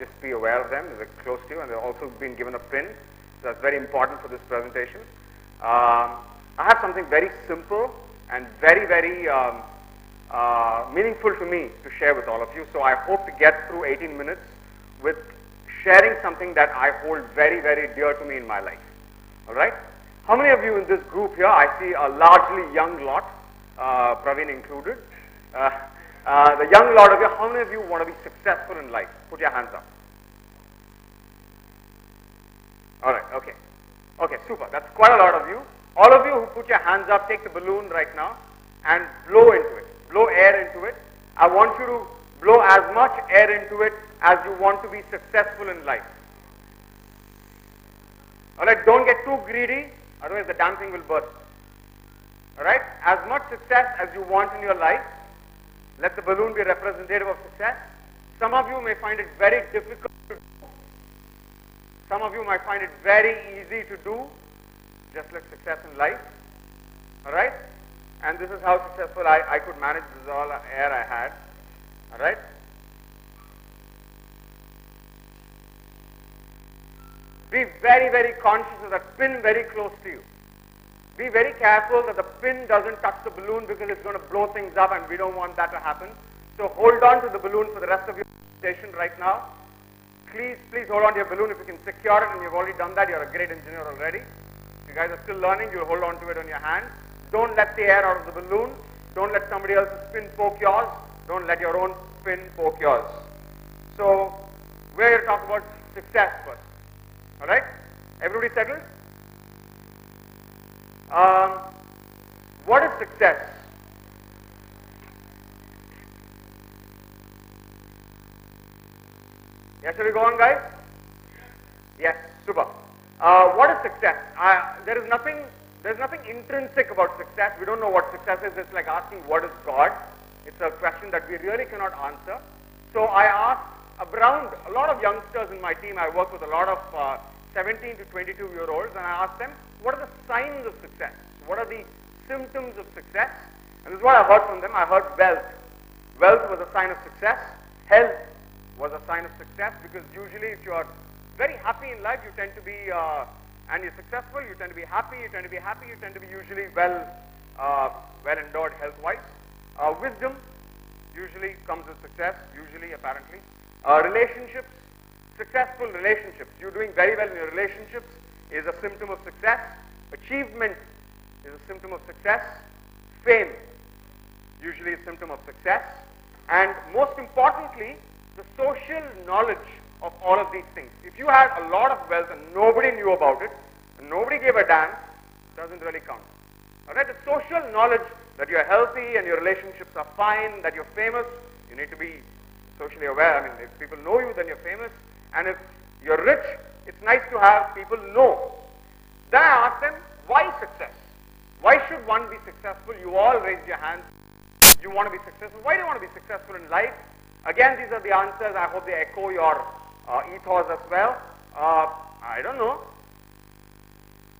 Just be aware of them, they're close to you, and they've also been given a pin. So that's very important for this presentation. I have something very simple and very, very meaningful to me to share with all of you. So I hope to get through 18 minutes with sharing something that I hold very, very dear to me in my life. All right? How many of you in this group here? I see a largely young lot, Praveen included. The young lot of you, how many of you want to be successful in life? Put your hands up. All right, okay. Okay, super. That's quite a lot of you. All of you who put your hands up, take the balloon right now and blow into it. Blow air into it. I want you to blow as much air into it as you want to be successful in life. All right, don't get too greedy, otherwise the damn thing will burst. All right, as much success as you want in your life. Let the balloon be representative of success. Some of you may find it very difficult to do. Some of you might find it very easy to do, just like success in life. All right? And this is how successful I could manage. This is all air I had. All right? Be very, very conscious of that pin very close to you. Be very careful that the pin doesn't touch the balloon because it's going to blow things up and we don't want that to happen. So hold on to the balloon for the rest of your presentation right now. Please, please hold on to your balloon if you can secure it, and you've already done that. You're a great engineer already. If you guys are still learning, you'll hold on to it on your hand. Don't let the air out of the balloon. Don't let somebody else's pin poke yours. Don't let your own pin poke yours. So we're going to talk about success first. All right? Everybody settled? What is success? Yes, shall we go on, guys? Yes, super. What is success? There's nothing intrinsic about success. We don't know what success is. It's like asking what is God. It's a question that we really cannot answer. So I asked around a lot of youngsters in my team. I work with a lot of 17 to 22-year-olds, and I asked them, what are the signs of success? What are the symptoms of success? And this is what I heard from them. I heard wealth. Wealth was a sign of success. Health was a sign of success, because usually if you are very happy in life, you tend to be, and you're successful, you tend to be happy, you tend to be happy, you tend to be usually well endowed health-wise. Wisdom usually comes with success, usually apparently. Relationships. Successful relationships, you're doing very well in your relationships, is a symptom of success. Achievement is a symptom of success. Fame, usually a symptom of success. And most importantly, the social knowledge of all of these things. If you had a lot of wealth and nobody knew about it, and nobody gave a damn, it doesn't really count. All right, the social knowledge that you're healthy and your relationships are fine, that you're famous, you need to be socially aware. I mean, if people know you, then you're famous. And if you're rich, it's nice to have people know. Then I asked them, why success? Why should one be successful? You all raised your hands. You want to be successful. Why do you want to be successful in life? Again, these are the answers. I hope they echo your ethos as well. I don't know.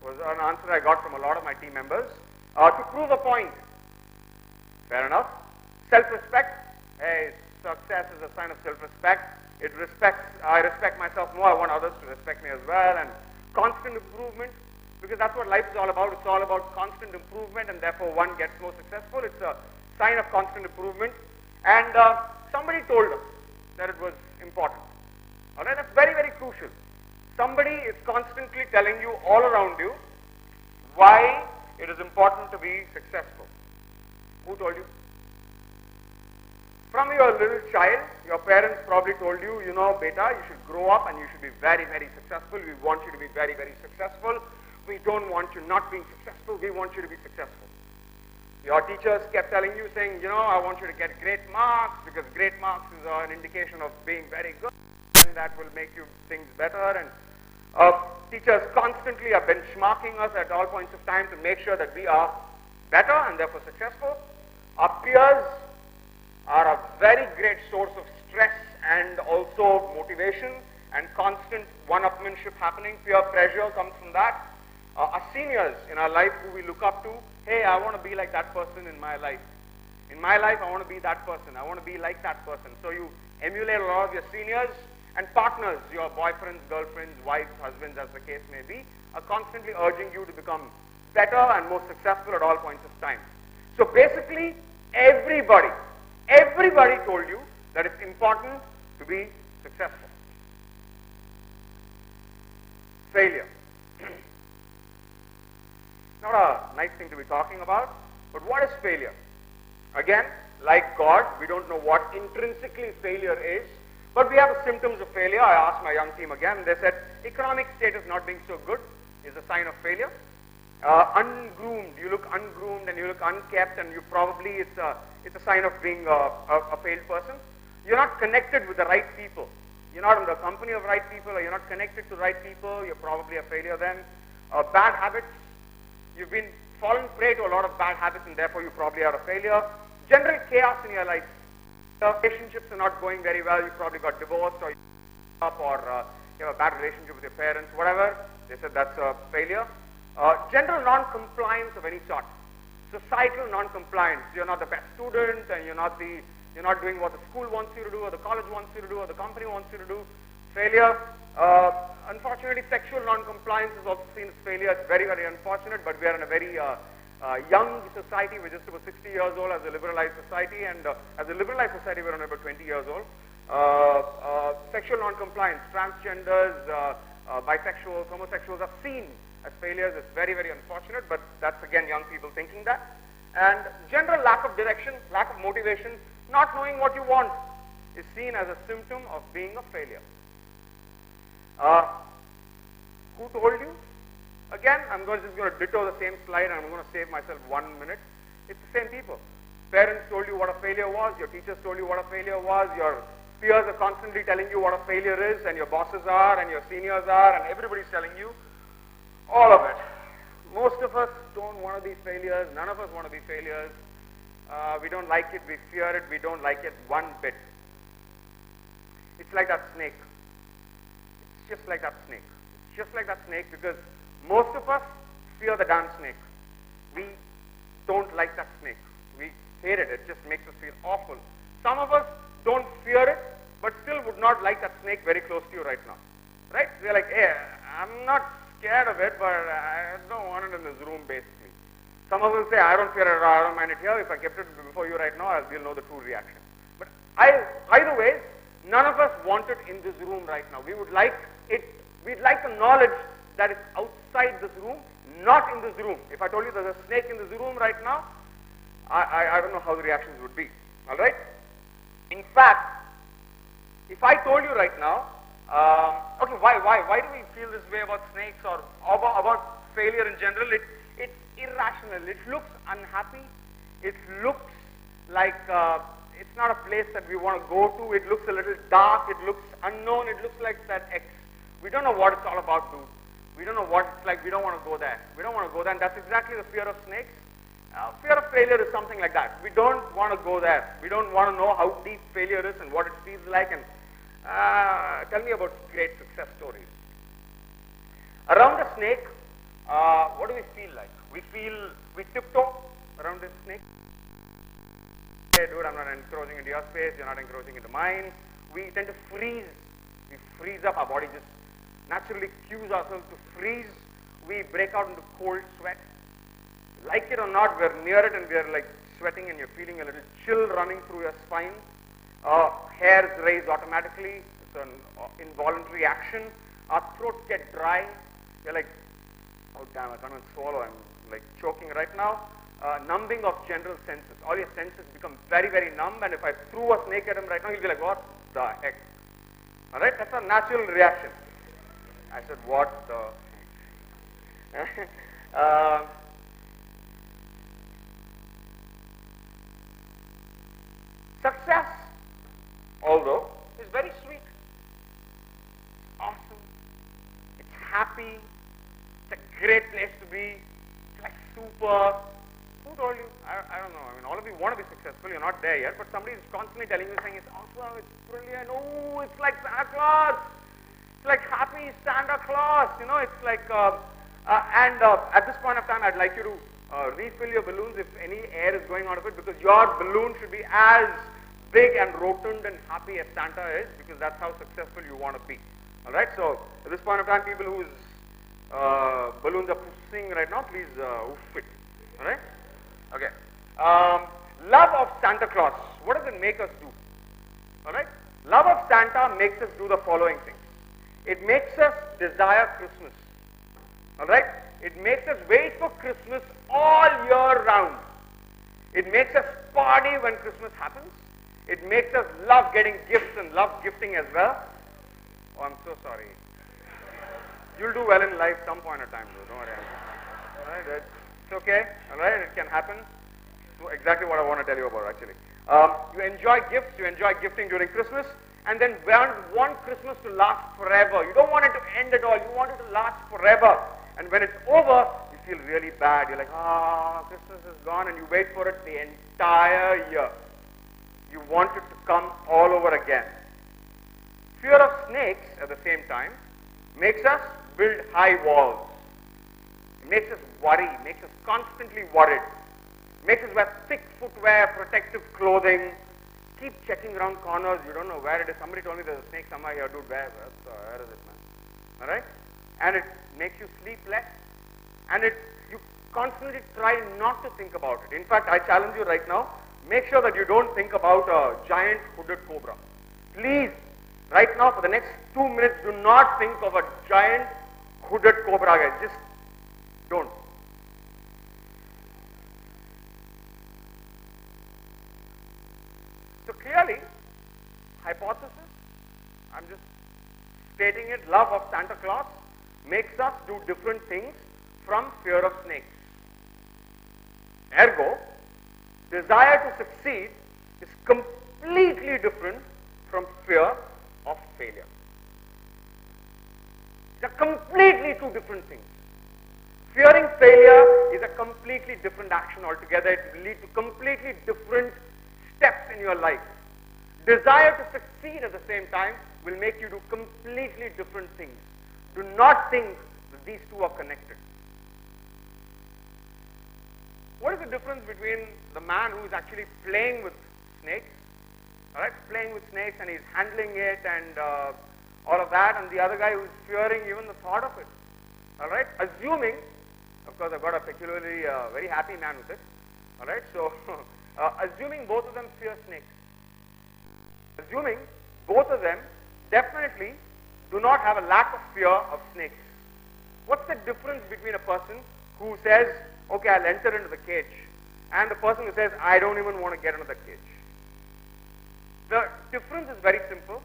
Was an answer I got from a lot of my team members. To prove a point. Fair enough. Self-respect. Hey, success is a sign of self-respect. I respect myself more. I want others to respect me as well. And constant improvement, because that's what life is all about. It's all about constant improvement, and therefore one gets more successful. It's a sign of constant improvement. And somebody told us that it was important. All right, that's very, very crucial. Somebody is constantly telling you all around you why it is important to be successful. Who told you? From your little child, your parents probably told you, you know, beta, you should grow up and you should be very, very successful. We want you to be very, very successful. We don't want you not being successful. We want you to be successful. Your teachers kept telling you, saying, you know, I want you to get great marks, because great marks is an indication of being very good, and that will make you things better. And teachers constantly are benchmarking us at all points of time to make sure that we are better and therefore successful. Our peers are a very great source of stress and also motivation, and constant one-upmanship happening. Peer pressure comes from that. Our seniors in our life who we look up to, hey, I want to be like that person in my life. In my life, I want to be that person. I want to be like that person. So you emulate a lot of your seniors, And partners, your boyfriends, girlfriends, wives, husbands, as the case may be, are constantly urging you to become better and more successful at all points of time. So basically, everybody told you that it's important to be successful. Failure. Not a nice thing to be talking about, but what is failure? Again, like God, we don't know what intrinsically failure is, but we have symptoms of failure. I asked my young team again, and they said economic status not being so good is a sign of failure. Ungroomed, you look ungroomed and you look unkept, and you probably, it's a sign of being a failed person. You're not connected with the right people. You're not in the company of right people, or you're not connected to the right people, you're probably a failure then. Bad habits, you've been fallen prey to a lot of bad habits, and therefore you probably are a failure. General chaos in your life. Relationships are not going very well, you probably got divorced, or you have a bad relationship with your parents, whatever. They said that's a failure. General non-compliance of any sort. Societal non-compliance. You're not the best student, and you're not doing what the school wants you to do, or the college wants you to do, or the company wants you to do. Failure. Unfortunately, sexual non-compliance is also seen as failure. It's very, very unfortunate, but we are in a very young society. We're just about 60 years old as a liberalized society, and as a liberalized society, we're only about 20 years old. Sexual non-compliance, transgenders, bisexuals, homosexuals are seen as failures. It's very, very unfortunate, but that's again young people thinking that. And general lack of direction, lack of motivation, not knowing what you want is seen as a symptom of being a failure. Who told you? Again, I'm just going to ditto the same slide, and I'm going to save myself 1 minute. It's the same people. Parents told you what a failure was. Your teachers told you what a failure was. Your peers are constantly telling you what a failure is, and your bosses are, and your seniors are, and everybody's telling you all of it. Most of us don't want to be failures. None of us want to be failures. We don't like it. We fear it. We don't like it one bit. It's like that snake. It's just like that snake. It's just like that snake, because most of us fear the damn snake. We don't like that snake. We hate it. It just makes us feel awful. Some of us don't fear it, but still would not like that snake very close to you right now. Right? We're like, hey, I'm not scared of it, but I don't want it in this room, basically. Some of us say, I don't fear it at all, I don't mind it here. If I kept it before you right now, we'll know the true reaction. But either way, none of us want it in this room right now. We would like it, we'd like the knowledge that it's outside this room, not in this room. If I told you there's a snake in this room right now, I don't know how the reactions would be. All right? In fact, if I told you right now, okay, why do we feel this way about snakes or about failure in general? It's irrational. It looks unhappy. It looks like it's not a place that we want to go to. It looks a little dark. It looks unknown. It looks like that X. We don't know what it's all about, dude. We don't know what it's like. We don't want to go there. We don't want to go there. And that's exactly the fear of snakes. Fear of failure is something like that. We don't want to go there. We don't want to know how deep failure is and what it feels like. And tell me about great success stories. Around a snake, what do we feel like? We tiptoe around the snake. Hey, dude, I'm not encroaching into your space. You're not encroaching into mine. We tend to freeze. We freeze up. Our body just naturally cues ourselves to freeze. We break out into cold sweat. Like it or not, we're near it and we're like sweating, and you're feeling a little chill running through your spine. Hairs raise automatically. It's an involuntary action. Our throats get dry. You're like, oh damn, I can't even swallow. I'm like choking right now. Numbing of general senses. All your senses become very, very numb, and if I threw a snake at him right now, he'll be like, what the heck? All right, that's a natural reaction. I said, what the? Success, although, is very sweet. It's awesome. It's happy. It's a great place to be. It's like super. Who told you? I don't know. I mean, all of you want to be successful. You're not there yet, but somebody is constantly telling you, saying, it's awesome, it's brilliant. Oh, it's like Santa Claus. It's like happy Santa Claus. You know, it's like, at this point of time, I'd like you to refill your balloons if any air is going out of it, because your balloon should be as big and rotund and happy as Santa is, because that's how successful you want to be. All right. So at this point of time, people whose balloons are pushing right now, please oof it. All right. Okay. Love of Santa Claus. What does it make us do? All right. Love of Santa makes us do the following things. It makes us desire Christmas. All right. It makes us wait for Christmas all year round. It makes us party when Christmas happens. It makes us love getting gifts and love gifting as well. Oh, I'm so sorry. You'll do well in life some point of time, though. Don't worry. All right, it's okay. All right, it can happen. So exactly what I want to tell you about, actually. You enjoy gifts. You enjoy gifting during Christmas, and then want Christmas to last forever. You don't want it to end at all. You want it to last forever. And when it's over, you feel really bad. You're like, ah, Christmas is gone, and you wait for it the entire year. You want it to come all over again. Fear of snakes, at the same time, makes us build high walls. It makes us worry. It makes us constantly worried. It makes us wear thick footwear, protective clothing. Keep checking around corners. You don't know where it is. Somebody told me there's a snake somewhere here. Dude, where is it, man? All right? And it makes you sleep less, and you constantly try not to think about it. In fact, I challenge you right now, make sure that you don't think about a giant hooded cobra. Please, right now, for the next 2 minutes, do not think of a giant hooded cobra, guys. Just don't. So clearly, hypothesis, I'm just stating it, love of Santa Claus makes us do different things from fear of snakes. Ergo, desire to succeed is completely different from fear of failure. They're completely two different things. Fearing failure is a completely different action altogether. It will lead to completely different steps in your life. Desire to succeed at the same time will make you do completely different things. Do not think that these two are connected. What is the difference between the man who is actually playing with snakes, all right, playing with snakes and he's handling it and all of that, and the other guy who's fearing even the thought of it, all right? Assuming, of course, I've got a peculiarly very happy man with it, all right? So, assuming both of them fear snakes, assuming both of them definitely do not have a lack of fear of snakes. What's the difference between a person who says, okay, I'll enter into the cage, and the person who says, I don't even want to get into the cage? The difference is very simple.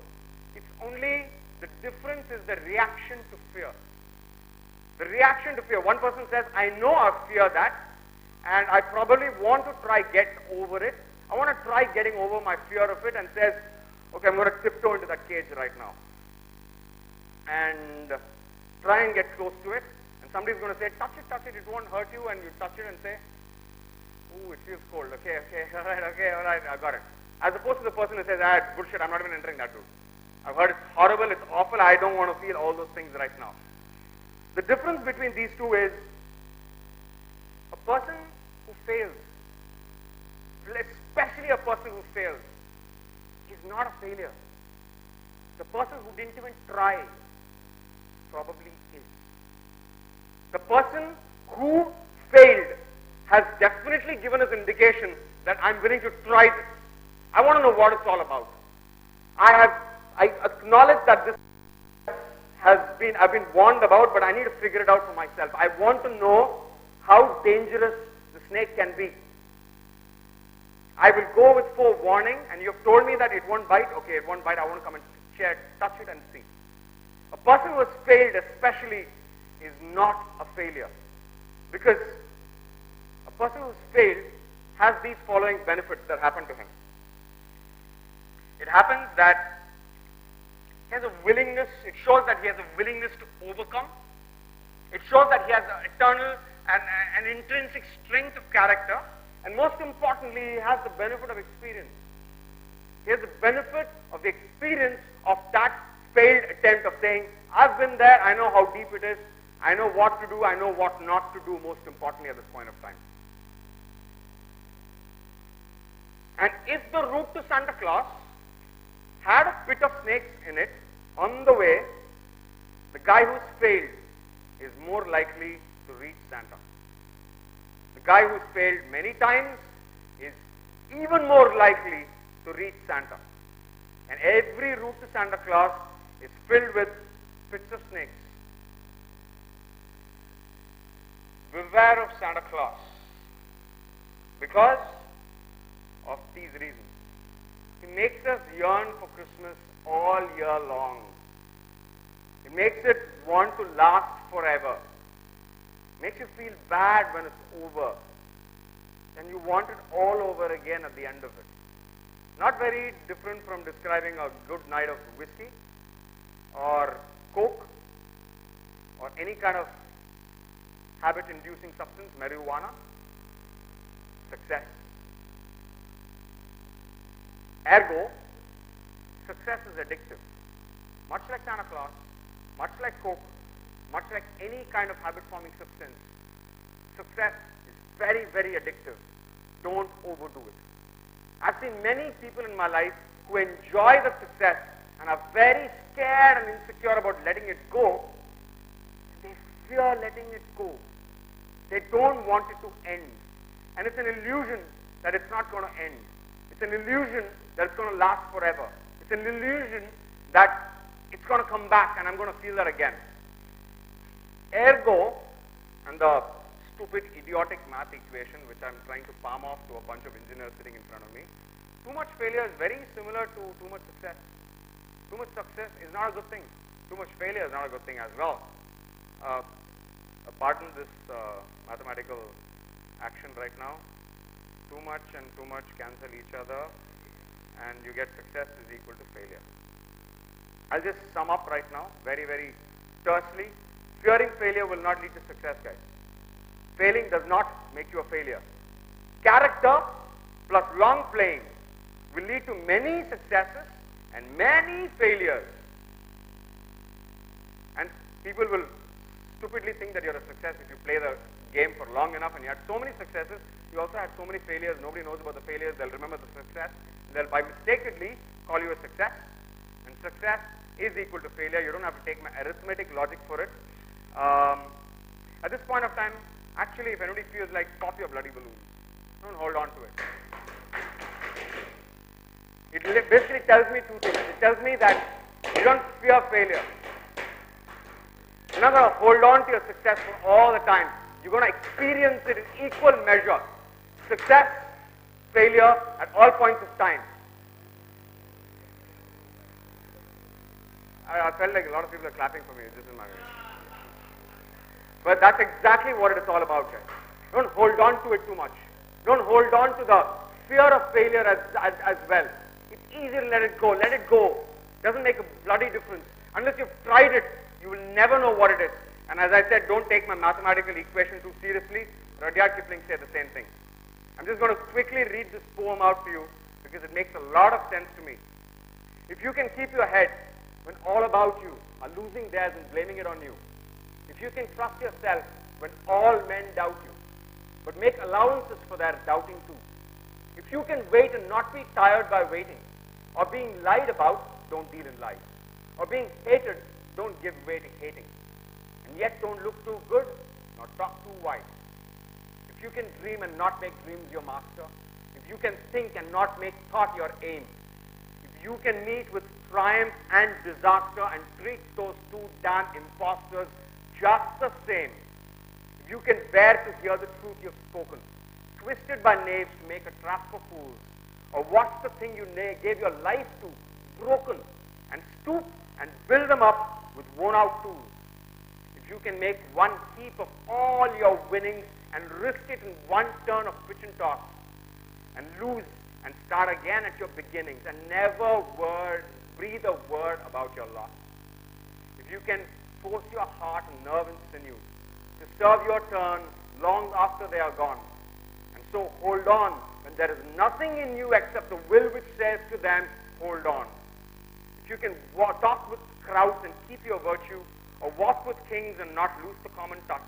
It's only, the difference is the reaction to fear. The reaction to fear. One person says, I know I fear that, and I probably want to try get over it. I want to try getting over my fear of it, and says, okay, I'm going to tiptoe into that cage right now and try and get close to it, and somebody's going to say, touch it, it won't hurt you, and you touch it and say, ooh, it feels cold, okay, okay, all right, I got it. As opposed to the person who says, ah, it's bullshit, I'm not even entering that, dude. I've heard it's horrible, it's awful, I don't want to feel all those things right now. The difference between these two is a person who fails, especially a person who fails, is not a failure. The person who didn't even try probably is. The person who failed has definitely given us indication that I'm willing to try this. I want to know what it's all about. I acknowledge that this has been, I've been warned about, but I need to figure it out for myself. I want to know how dangerous the snake can be. I will go with forewarning, and you've told me that it won't bite. Okay, it won't bite. I won't come and touch it and see. A person who has failed especially is not a failure, because a person who's failed has these following benefits that happen to him. It happens that he has a willingness, it shows that he has a willingness to overcome. It shows that he has an eternal and an intrinsic strength of character, and most importantly, he has the benefit of experience. He has the benefit of the experience of that failed attempt of saying, I've been there, I know how deep it is, I know what to do, I know what not to do, most importantly at this point of time. And if the route to Santa Claus had a pit of snakes in it, on the way, the guy who's failed is more likely to reach Santa. The guy who's failed many times is even more likely to reach Santa. And every route to Santa Claus is filled with pits of snakes. Beware of Santa Claus because of these reasons. He makes us yearn for Christmas all year long. It makes it want to last forever. Makes you feel bad when it's over. And you want it all over again at the end of it. Not very different from describing a good night of whiskey or coke or any kind of habit-inducing substance, marijuana, success. Ergo, success is addictive. Much like Santa Claus, much like coke, much like any kind of habit-forming substance, success is very, very addictive. Don't overdo it. I've seen many people in my life who enjoy the success and are very scared and insecure about letting it go. They fear letting it go. They don't want it to end. And it's an illusion that it's not going to end. It's an illusion that it's going to last forever. It's an illusion that it's going to come back and I'm going to feel that again. Ergo, and the stupid, idiotic math equation which I'm trying to palm off to a bunch of engineers sitting in front of me, too much failure is very similar to too much success. Too much success is not a good thing. Too much failure is not a good thing as well. Pardon this mathematical action right now. Too much and too much cancel each other and you get success is equal to failure. I'll just sum up right now very, very tersely. Fearing failure will not lead to success, guys. Failing does not make you a failure. Character plus long playing will lead to many successes and many failures. And people will stupidly think that you're a success if you play the game for long enough and you had so many successes, you also had so many failures, nobody knows about the failures, they'll remember the success, and they'll by mistakenly call you a success. And success is equal to failure. You don't have to take my arithmetic logic for it. At this point of time, actually, if anybody feels like, pop your bloody balloon. Don't hold on to it. It basically tells me two things. It tells me that you don't fear failure. You're not going to hold on to your success for all the time. You're going to experience it in equal measure. Success, failure, at all points of time. I felt like a lot of people are clapping for me. This is my way. But that's exactly what it's all about, guys. Don't hold on to it too much. Don't hold on to the fear of failure as well. It's easy to let it go. Let it go. Doesn't make a bloody difference. Unless you've tried it, you will never know what it is. And as I said, don't take my mathematical equation too seriously. Rudyard Kipling said the same thing. I'm just going to quickly read this poem out to you because it makes a lot of sense to me. If you can keep your head when all about you are losing theirs and blaming it on you, if you can trust yourself when all men doubt you, but make allowances for their doubting too. If you can wait and not be tired by waiting, or being lied about, don't deal in lies, or being hated, don't give way to hating, and yet don't look too good, nor talk too wise. If you can dream and not make dreams your master, if you can think and not make thought your aim, if you can meet with triumph and disaster and treat those two damn impostors just the same, you can bear to hear the truth you have spoken, twisted by knaves to make a trap for fools, or watch the thing you gave your life to, broken, and stoop and build them up with worn-out tools. If you can make one heap of all your winnings and risk it in one turn of pitch and toss, and lose and start again at your beginnings, and never breathe a word about your loss. If you can force your heart and nerve and sinew to serve your turn long after they are gone. And so hold on when there is nothing in you except the will which says to them, hold on. If you can talk with crowds and keep your virtue, or walk with kings and not lose the common touch.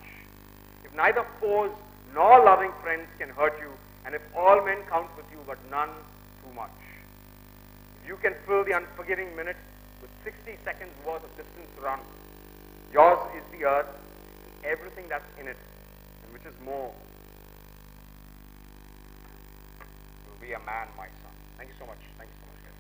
If neither foes nor loving friends can hurt you, and if all men count with you but none, too much. If you can fill the unforgiving minute with 60 seconds worth of distance run, yours is the earth and everything that's in it, and which is more. You'll be a man, my son. Thank you so much. Thank you so much.